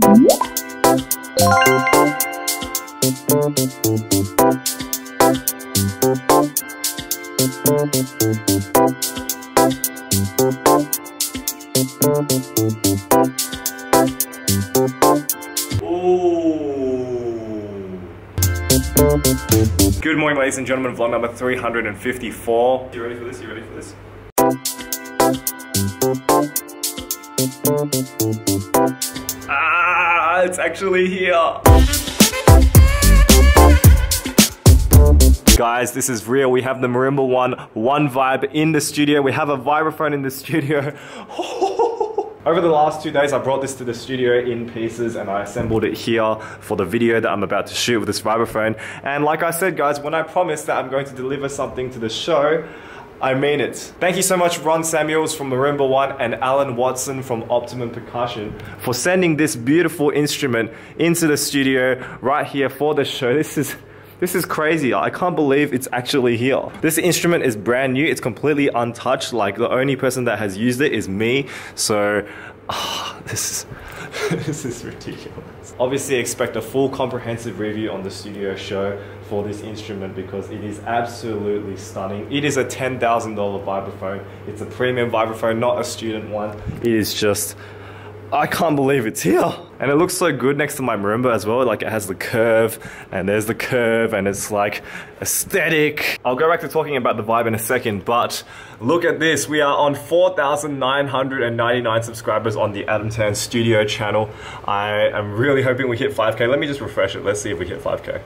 Good morning, ladies and gentlemen, vlog number 354. You ready for this? You ready for this? Ah, it's actually here. Guys, this is real. We have the Marimba One Vibe in the studio. We have a vibraphone in the studio. Over the last 2 days, I brought this to the studio in pieces and I assembled it here for the video that I'm about to shoot with this vibraphone. And like I said, guys, when I promised that I'm going to deliver something to the show, I mean it. Thank you so much, Ron Samuels from Marimba One and Alan Watson from Optimum Percussion for sending this beautiful instrument into the studio right here for the show. This is crazy. I can't believe it's actually here. This instrument is brand new. It's completely untouched. Like, the only person that has used it is me. So, this is ridiculous. Obviously, expect a full comprehensive review on the studio show for this instrument because it is absolutely stunning. It is a $10,000 vibraphone. It's a premium vibraphone, not a student one. It is just... I can't believe it's here. And it looks so good next to my marimba as well. Like, it has the curve, and there's the curve, and it's like aesthetic. I'll go back to talking about the vibe in a second, but look at this. We are on 4,999 subscribers on the Adam Tan Studio channel. I am really hoping we hit 5K. Let me just refresh it. Let's see if we hit 5K.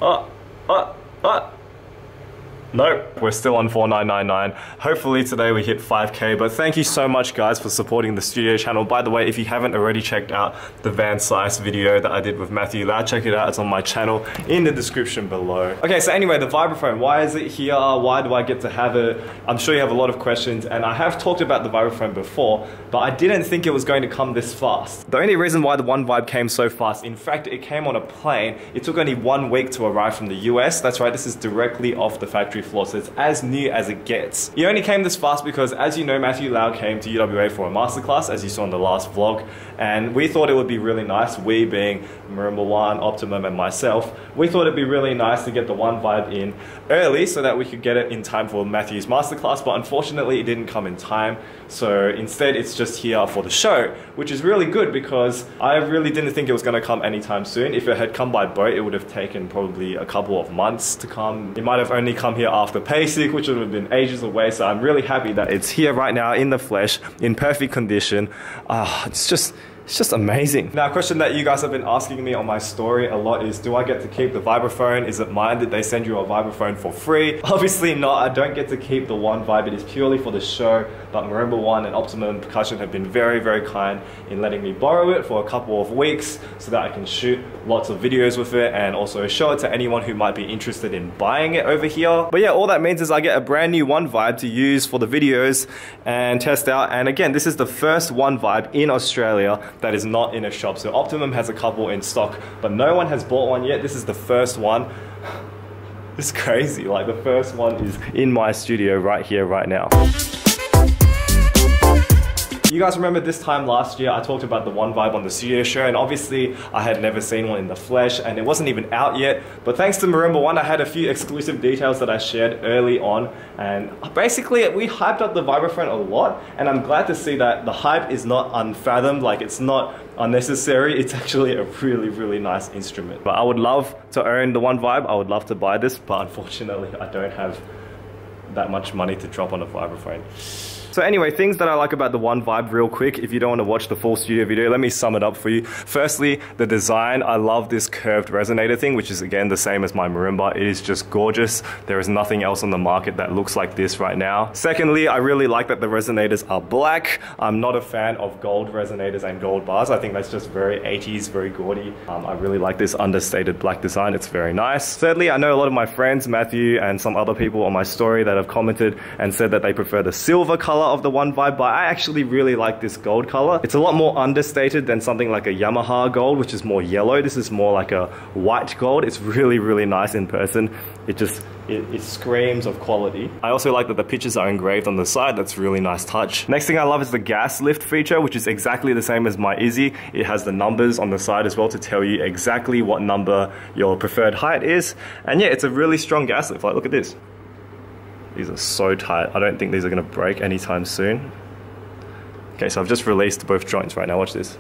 Nope, we're still on 4999. Hopefully today we hit 5K, but thank you so much, guys, for supporting the studio channel. By the way, if you haven't already checked out the Van Sice video that I did with Matthew Lau, check it out. It's on my channel in the description below. Okay, so anyway, the vibraphone, why is it here? Why do I get to have it? I'm sure you have a lot of questions, and I have talked about the vibraphone before, but I didn't think it was going to come this fast. The only reason why the One Vibe came so fast, in fact, it came on a plane. It took only 1 week to arrive from the US. That's right, this is directly off the factory floor, so it's as new as it gets. It only came this fast because, as you know, Matthew Lau came to UWA for a masterclass, as you saw in the last vlog, and we thought it would be really nice, we being Marimba One, Optimum, and myself, we thought it'd be really nice to get the One Vibe in early so that we could get it in time for Matthew's masterclass, but unfortunately it didn't come in time, so instead it's just here for the show, which is really good because I really didn't think it was going to come anytime soon. If it had come by boat, it would have taken probably a couple of months to come. It might have only come here after PASIC, which would have been ages away, so I'm really happy that it's here right now in the flesh, in perfect condition. It's just amazing. Now, a question that you guys have been asking me on my story a lot is, do I get to keep the vibraphone? Is it mine? Did they send you a vibraphone for free? Obviously not. I don't get to keep the One Vibe. It is purely for the show, but Marimba One and Optimum Percussion have been very, very kind in letting me borrow it for a couple of weeks so that I can shoot lots of videos with it and also show it to anyone who might be interested in buying it over here. But yeah, all that means is I get a brand new One Vibe to use for the videos and test out. And again, this is the first One Vibe in Australia that is not in a shop. So Optimum has a couple in stock, but no one has bought one yet. This is the first one. It's crazy. Like, the first one is in my studio right here, right now. You guys remember this time last year, I talked about the One Vibe on the studio show, and obviously I had never seen one in the flesh and it wasn't even out yet. But thanks to Marimba One, I had a few exclusive details that I shared early on, and basically we hyped up the vibraphone a lot, and I'm glad to see that the hype is not unfathomed. Like, it's not unnecessary. It's actually a really, really nice instrument. But I would love to own the One Vibe. I would love to buy this, but unfortunately I don't have that much money to drop on a vibraphone. So anyway, things that I like about the One Vibe real quick, if you don't want to watch the full studio video, let me sum it up for you. Firstly, the design. I love this curved resonator thing, which is again the same as my marimba. It is just gorgeous. There is nothing else on the market that looks like this right now. Secondly, I really like that the resonators are black. I'm not a fan of gold resonators and gold bars. I think that's just very 80s, very gaudy. I really like this understated black design. It's very nice. Thirdly, I know a lot of my friends, Matthew and some other people on my story, that have commented and said that they prefer the silver color color of the One Vibe, but I actually really like this gold color. It's a lot more understated than something like a Yamaha gold, which is more yellow. This is more like a white gold. It's really, really nice in person. It screams of quality. I also like that the pictures are engraved on the side. That's a really nice touch. Next thing I love is the gas lift feature, which is exactly the same as my Izzy. It has the numbers on the side as well to tell you exactly what number your preferred height is. And yeah, it's a really strong gas lift. Like, look at this. These are so tight. I don't think these are gonna break anytime soon. Okay, so I've just released both joints right now. Watch this.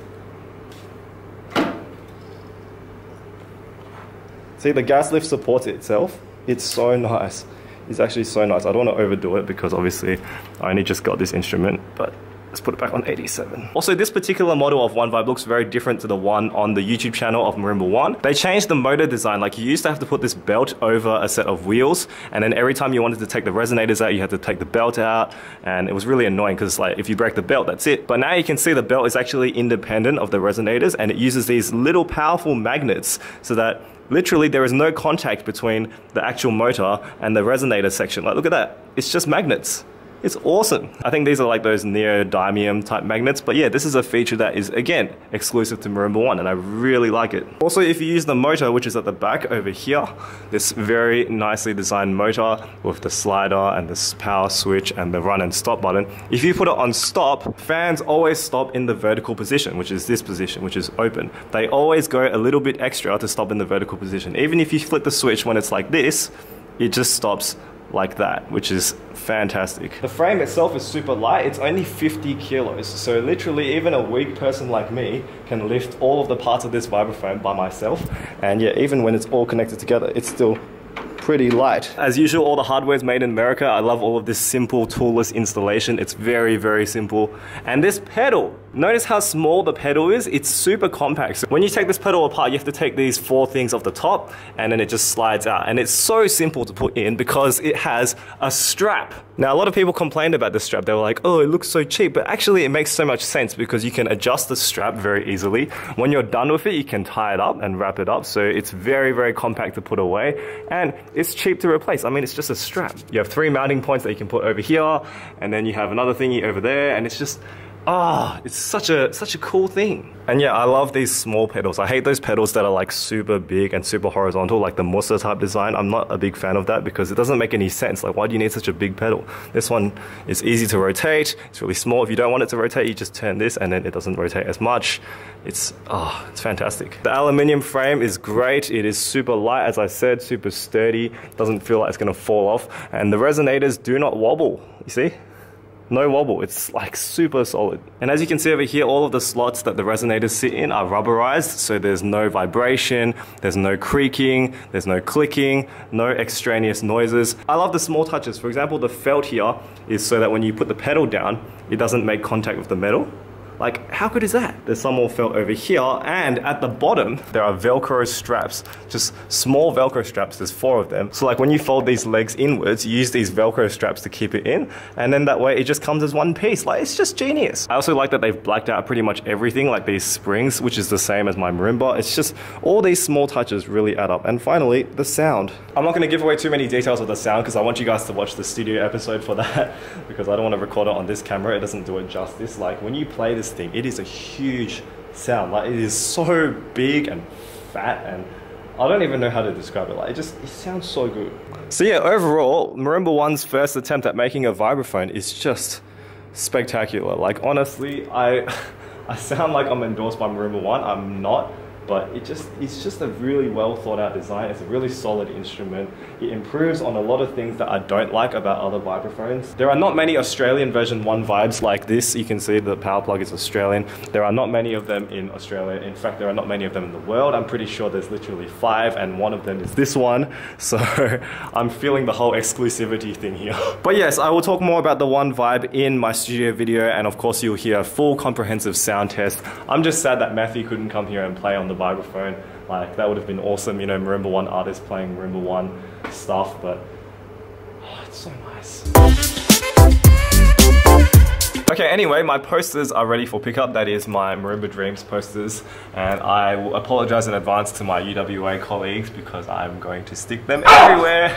See, the gas lift supports itself. It's so nice. It's actually so nice. I don't want to overdo it because obviously I only just got this instrument, but let's put it back on 87. Also, this particular model of One Vibe looks very different to the one on the YouTube channel of Marimba One. They changed the motor design. Like, you used to have to put this belt over a set of wheels, and then every time you wanted to take the resonators out, you had to take the belt out, and it was really annoying because, like, if you break the belt, that's it. But now you can see the belt is actually independent of the resonators, and it uses these little powerful magnets so that literally there is no contact between the actual motor and the resonator section. Like, look at that. It's just magnets. It's awesome. I think these are like those neodymium type magnets, but yeah, this is a feature that is, again, exclusive to Marimba One, and I really like it. Also, if you use the motor, which is at the back over here, this very nicely designed motor with the slider and this power switch and the run and stop button, if you put it on stop, fans always stop in the vertical position, which is this position, which is open. They always go a little bit extra to stop in the vertical position. Even if you flip the switch when it's like this, it just stops like that, which is fantastic. The frame itself is super light. It's only 50 kilos. So literally even a weak person like me can lift all of the parts of this vibraframe by myself. And yeah, even when it's all connected together, it's still pretty light. As usual, all the hardware is made in America. I love all of this simple toolless installation. It's very, very simple. And this pedal, notice how small the pedal is. It's super compact. So when you take this pedal apart, you have to take these four things off the top, and then it just slides out. And it's so simple to put in because it has a strap. Now, a lot of people complained about this strap. They were like, oh, it looks so cheap. But actually, it makes so much sense because you can adjust the strap very easily. When you're done with it, you can tie it up and wrap it up. So it's very, very compact to put away. And it's cheap to replace. I mean, it's just a strap. You have three mounting points that you can put over here, and then you have another thingy over there, and it's just, it's such a cool thing. And yeah, I love these small pedals. I hate those pedals that are like super big and super horizontal, like the Musa type design. I'm not a big fan of that because it doesn't make any sense. Like, why do you need such a big pedal? This one is easy to rotate. It's really small. If you don't want it to rotate, you just turn this and then it doesn't rotate as much. It's fantastic. The aluminium frame is great. It is super light, as I said, super sturdy. Doesn't feel like it's gonna fall off. And the resonators do not wobble, you see? No wobble. It's like super solid. And as you can see over here, all of the slots that the resonators sit in are rubberized, so there's no vibration, there's no creaking, there's no clicking, no extraneous noises. I love the small touches. For example, the felt here is so that when you put the pedal down, it doesn't make contact with the metal. Like, how good is that? There's some more felt over here, and at the bottom, there are Velcro straps, just small Velcro straps. There's four of them. So like when you fold these legs inwards, you use these Velcro straps to keep it in, and then that way it just comes as one piece. Like, it's just genius. I also like that they've blacked out pretty much everything, like these springs, which is the same as my Marimba. It's just, all these small touches really add up. And finally, the sound. I'm not gonna give away too many details of the sound because I want you guys to watch the studio episode for that because I don't wanna record it on this camera. It doesn't do it justice. Like, when you play this thing, it is a huge sound. Like, it is so big and fat, and I don't even know how to describe it. Like, it sounds so good. So yeah, overall, Marimba One's first attempt at making a vibraphone is just spectacular. Like, honestly, I sound like I'm endorsed by Marimba One. I'm not, but it's just a really well thought out design. It's a really solid instrument. It improves on a lot of things that I don't like about other vibraphones. There are not many Australian version One Vibes like this. You can see the power plug is Australian. There are not many of them in Australia. In fact, there are not many of them in the world. I'm pretty sure there's literally 5, and one of them is this one. So I'm feeling the whole exclusivity thing here. But yes, I will talk more about the One Vibe in my studio video, and of course you'll hear a full comprehensive sound test. I'm just sad that Matthew couldn't come here and play on the vibraphone. Like, that would have been awesome, you know, Marimba One artists playing Marimba One stuff, but it's so nice. Okay, anyway, my posters are ready for pickup. That is my Marimba Dreams posters, and I will apologize in advance to my UWA colleagues because I'm going to stick them everywhere.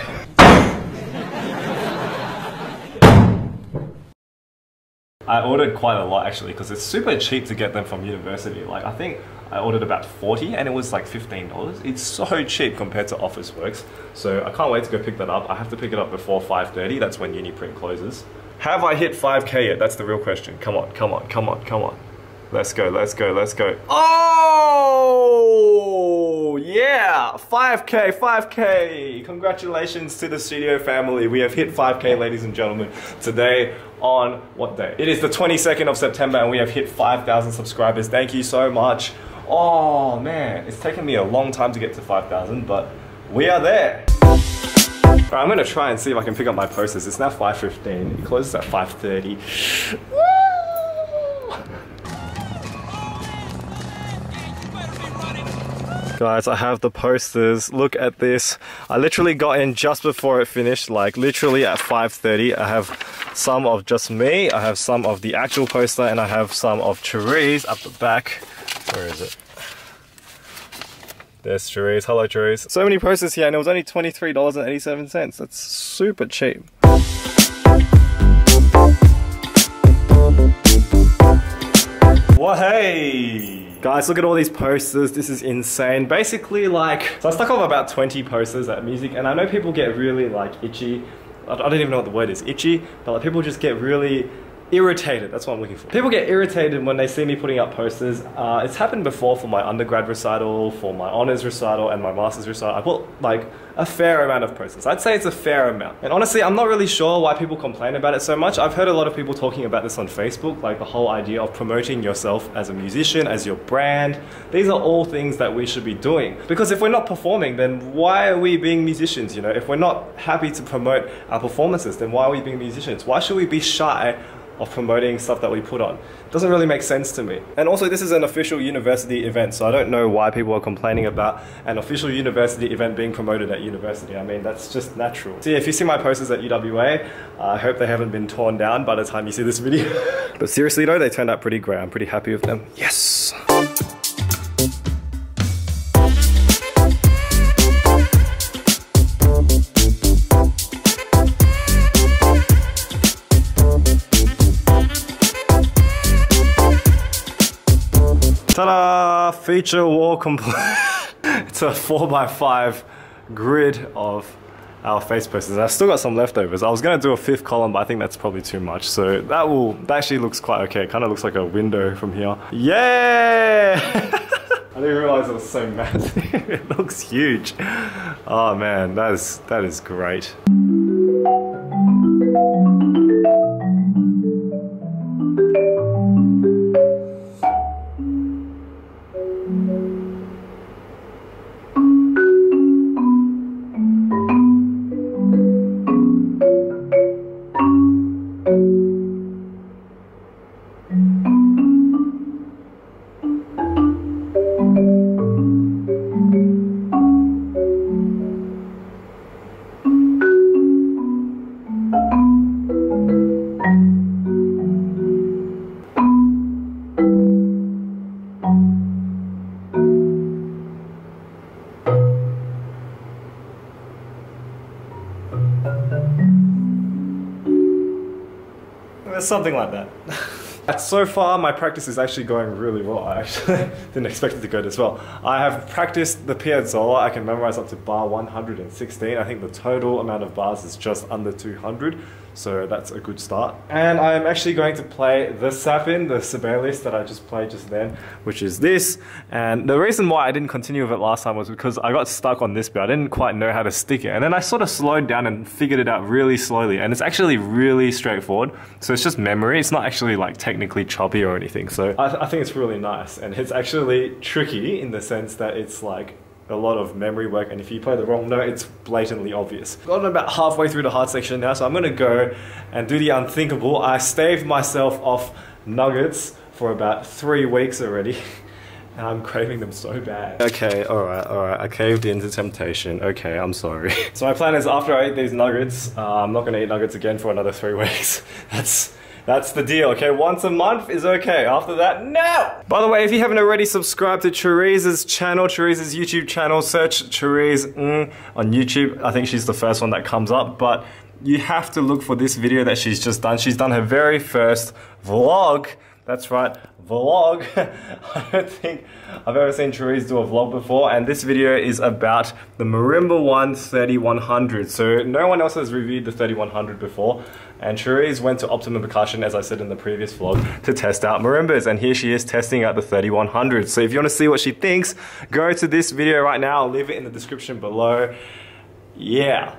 I ordered quite a lot actually because it's super cheap to get them from university. Like I think I ordered about 40 and it was like $15. It's so cheap compared to Officeworks. So I can't wait to go pick that up. I have to pick it up before 5:30. That's when UniPrint closes. Have I hit 5K yet? That's the real question. Come on, come on, come on, come on. Let's go, let's go, let's go. Oh, yeah, 5K, 5K. Congratulations to the studio family. We have hit 5K, ladies and gentlemen. Today on what day? It is the 22nd of September and we have hit 5,000 subscribers. Thank you so much. Oh man, it's taken me a long time to get to 5,000, but we are there. All right, I'm gonna try and see if I can pick up my posters. It's now 5:15, it closes at 5:30. Guys, I have the posters. Look at this. I literally got in just before it finished, like literally at 5:30. I have some of just me, I have some of the actual poster, and I have some of Therese up the back. Where is it? There's Therese. Hello, Therese. So many posters here, and it was only $23.87. That's super cheap. Well, hey! Guys, look at all these posters. This is insane. Basically, like, so I stuck off about 20 posters at music, and I know people get really like itchy. I don't even know what the word is, itchy, but like people just get really irritated. That's what I'm looking for. People get irritated when they see me putting up posters. It's happened before for my undergrad recital, for my honors recital, and my master's recital. I put like a fair amount of posters. I'd say it's a fair amount. And honestly, I'm not really sure why people complain about it so much. I've heard a lot of people talking about this on Facebook, like the whole idea of promoting yourself as a musician, as your brand. These are all things that we should be doing. Because if we're not performing, then why are we being musicians? You know, if we're not happy to promote our performances, then why are we being musicians? Why should we be shy of promoting stuff that we put on? It doesn't really make sense to me. And also, this is an official university event, so I don't know why people are complaining about an official university event being promoted at university. I mean, that's just natural. So yeah, if you see my posters at UWA, I hope they haven't been torn down by the time you see this video. But seriously though, they turned out pretty great. I'm pretty happy with them. Yes! Ta-da! Feature wall complete. It's a 4x5 grid of our face posters. I've still got some leftovers. I was gonna do a fifth column, but I think that's probably too much. So that actually looks quite okay. It kind of looks like a window from here. Yeah! I didn't realize it was so massive. It looks huge. Oh man, that is great. Something like that. So far, my practice is actually going really well. I actually didn't expect it to go this well. I have practiced the Piazzolla. I can memorize up to bar 116. I think the total amount of bars is just under 200. So that's a good start. And I'm actually going to play the Sapin, the Sibelius that I just played just then, which is this. And the reason why I didn't continue with it last time was because I got stuck on this bit. I didn't quite know how to stick it. And then I sort of slowed down and figured it out really slowly. And it's actually really straightforward. So it's just memory. It's not actually like technically choppy or anything. So I think it's really nice. And it's actually tricky in the sense that it's like a lot of memory work, and if you play the wrong note, it's blatantly obvious. I've gotten about halfway through the hard section now, so I'm gonna go and do the unthinkable. I staved myself off nuggets for about 3 weeks already, and I'm craving them so bad. Okay, alright, I caved into temptation. Okay, I'm sorry. So my plan is after I eat these nuggets, I'm not gonna eat nuggets again for another 3 weeks. That's the deal, okay? Once a month is okay. After that, no! By the way, if you haven't already subscribed to Therese's channel, Therese's YouTube channel, search Therese on YouTube. I think she's the first one that comes up, but you have to look for this video that she's just done. She's done her very first vlog. That's right, vlog. I don't think I've ever seen Therese do a vlog before, and this video is about the Marimba One 3100. So no one else has reviewed the 3100 before, and Therese went to Optimum Percussion, as I said in the previous vlog, to test out marimbas, and here she is testing out the 3100. So if you want to see what she thinks, go to this video right now. I'll leave it in the description below. Yeah.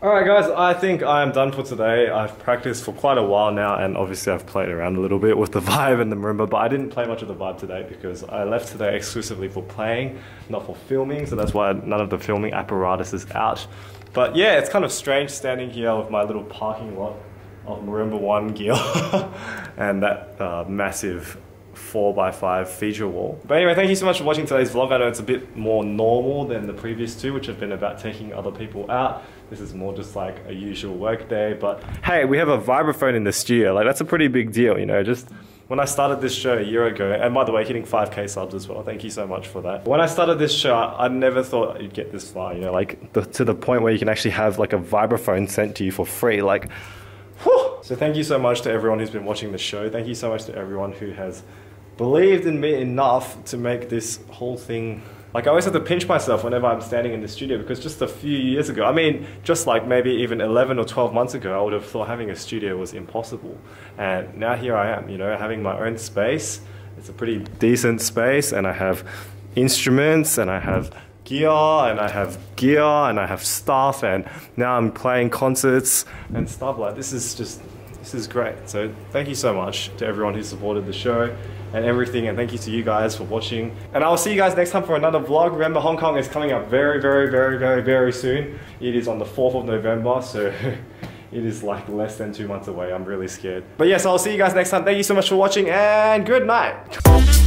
Alright guys, I think I'm done for today. I've practiced for quite a while now, and obviously I've played around a little bit with the vibe and the marimba, but I didn't play much of the vibe today because I left today exclusively for playing, not for filming, so that's why none of the filming apparatus is out. But yeah, it's kind of strange standing here with my little parking lot of Marimba One gear and that massive 4x5 feature wall. But anyway, thank you so much for watching today's vlog. I know it's a bit more normal than the previous two, which have been about taking other people out. This is more just like a usual work day, but hey, we have a vibraphone in the studio. Like, that's a pretty big deal, you know. Just when I started this show a year ago, and by the way, hitting 5K subs as well, thank you so much for that. When I started this show, I never thought you'd get this far, you know, like to the point where you can actually have like a vibraphone sent to you for free. Like, whew. So thank you so much to everyone who's been watching the show. Thank you so much to everyone who has believed in me enough to make this whole thing Like, I always have to pinch myself whenever I'm standing in the studio, because just a few years ago, I mean, just like maybe even 11 or 12 months ago, I would have thought having a studio was impossible. And now here I am, you know, having my own space. It's a pretty decent space, and I have instruments, and I have gear, and I have gear, and I have stuff, and now I'm playing concerts and stuff like this. Is just, this is great. So thank you so much to everyone who supported the show and everything, and thank you to you guys for watching, and I'll see you guys next time for another vlog. Remember, Hong Kong is coming up very, very soon. It is on the 4th of November, so it is like less than 2 months away. I'm really scared. But yes, I'll see you guys next time. Thank you so much for watching, and good night.